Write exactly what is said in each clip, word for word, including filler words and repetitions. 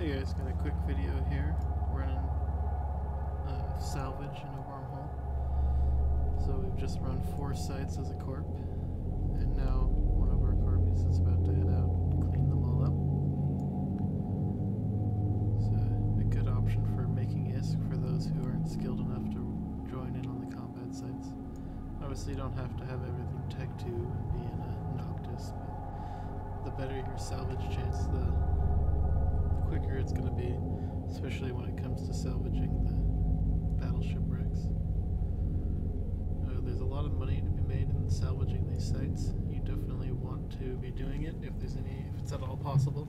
Hey guys, got a quick video here. Running uh, salvage in a wormhole. So we've just run four sites as a corp, and now one of our corpies is about to head out and clean them all up. It's a, a good option for making I S K for those who aren't skilled enough to join in on the combat sites. Obviously you don't have to have everything Tech two and be in a Noctis, but the better your salvage chance, the quicker it's going to be, especially when it comes to salvaging the battleship wrecks. Uh, there's a lot of money to be made in salvaging these sites. You definitely want to be doing it if there's any, if it's at all possible.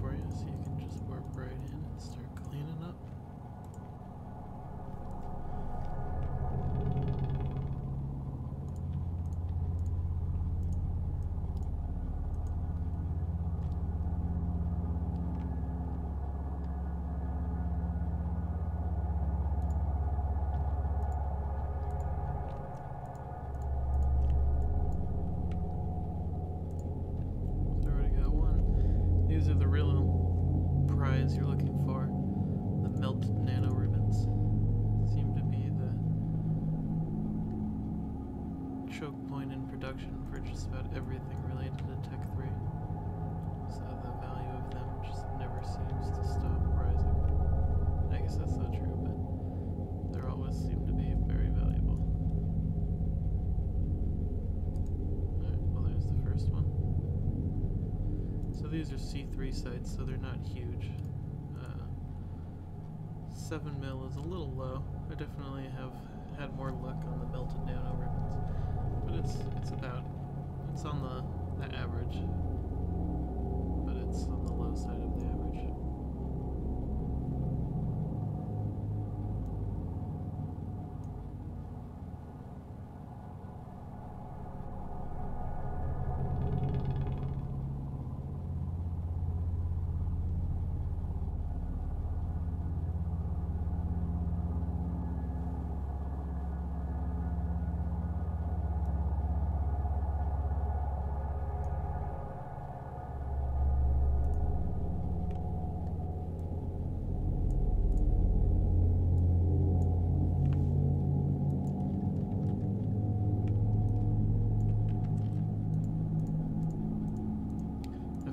For you, so you can just warp right in and start cleaning up. The real prize you're looking for, the melted nano ribbons, seem to be the choke point in production for just about everything related to Tech three, so the value of them just never seems to stop rising. I guess that's not true, but they always seem to be very valuable. Alright, well there's the first one. So these are C three sites, so they're not huge. Uh, seven mil is a little low. I definitely have had more luck on the melted nano ribbons, but it's it's about it's on the the average, but it's on the low side of the average.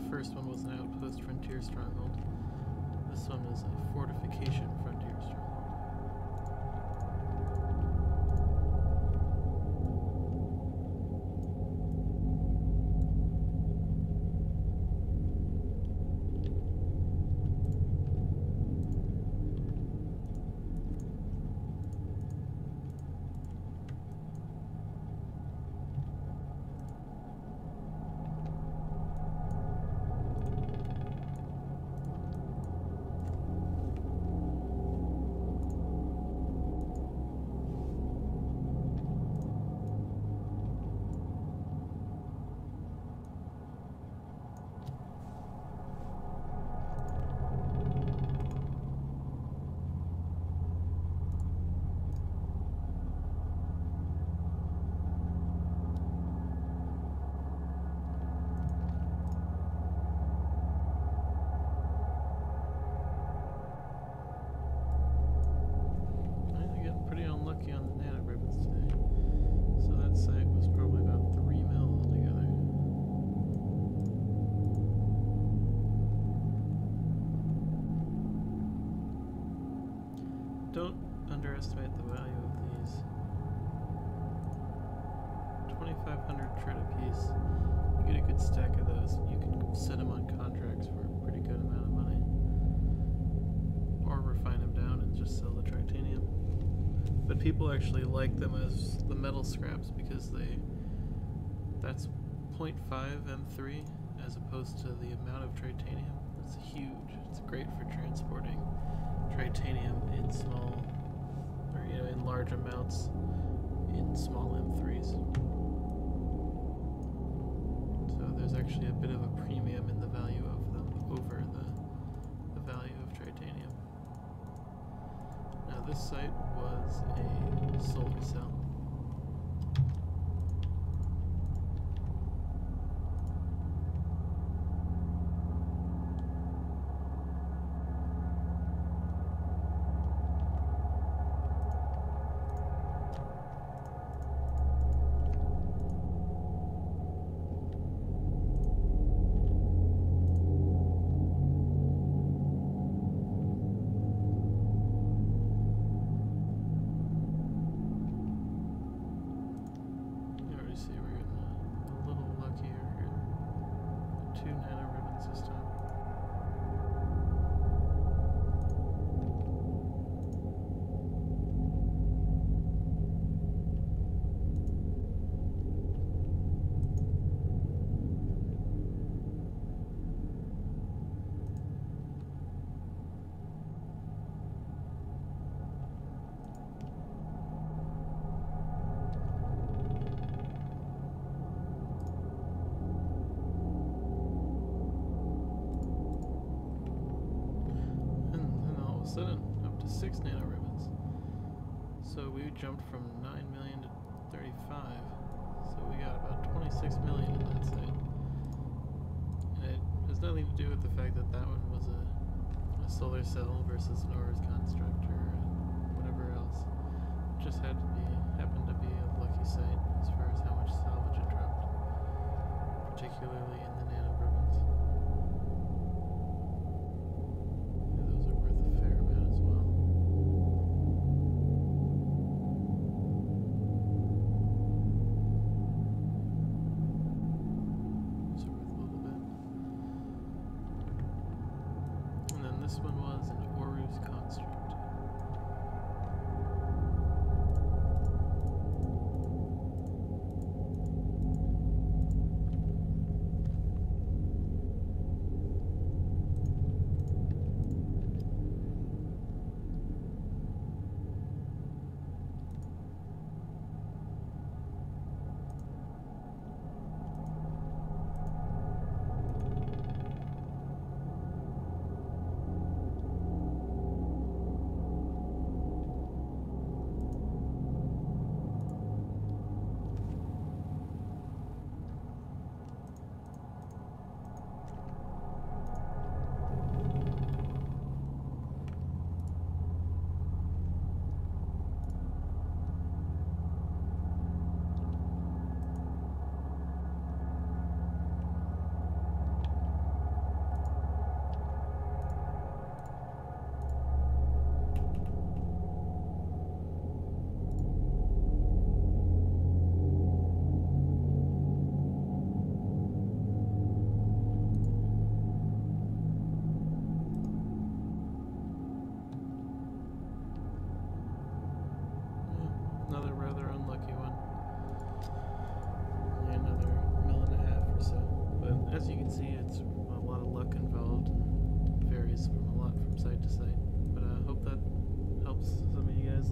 First one was an outpost frontier stronghold. This one is a fortification frontier stronghold. Don't underestimate the value of these. twenty-five hundred trit a piece. You get a good stack of those. You can set them on contracts for a pretty good amount of money. Or refine them down and just sell the tritanium. But people actually like them as the metal scraps because they... that's zero point five M three as opposed to the amount of tritanium. It's huge. It's great for transporting titanium in small, or you know, in large amounts in small M threes. So there's actually a bit of a premium in the value this site was a solar cell. Up to six nano ribbons. So we jumped from nine million to thirty-five. So we got about twenty-six million in that site. And it has nothing to do with the fact that that one was a, a solar cell versus an Orr's construct or whatever else. It just had to be, happened to be a lucky site as far as how much salvage it dropped, particularly in the nano ribbons.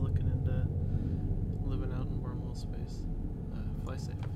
Looking into living out in wormhole space. Uh, fly safe.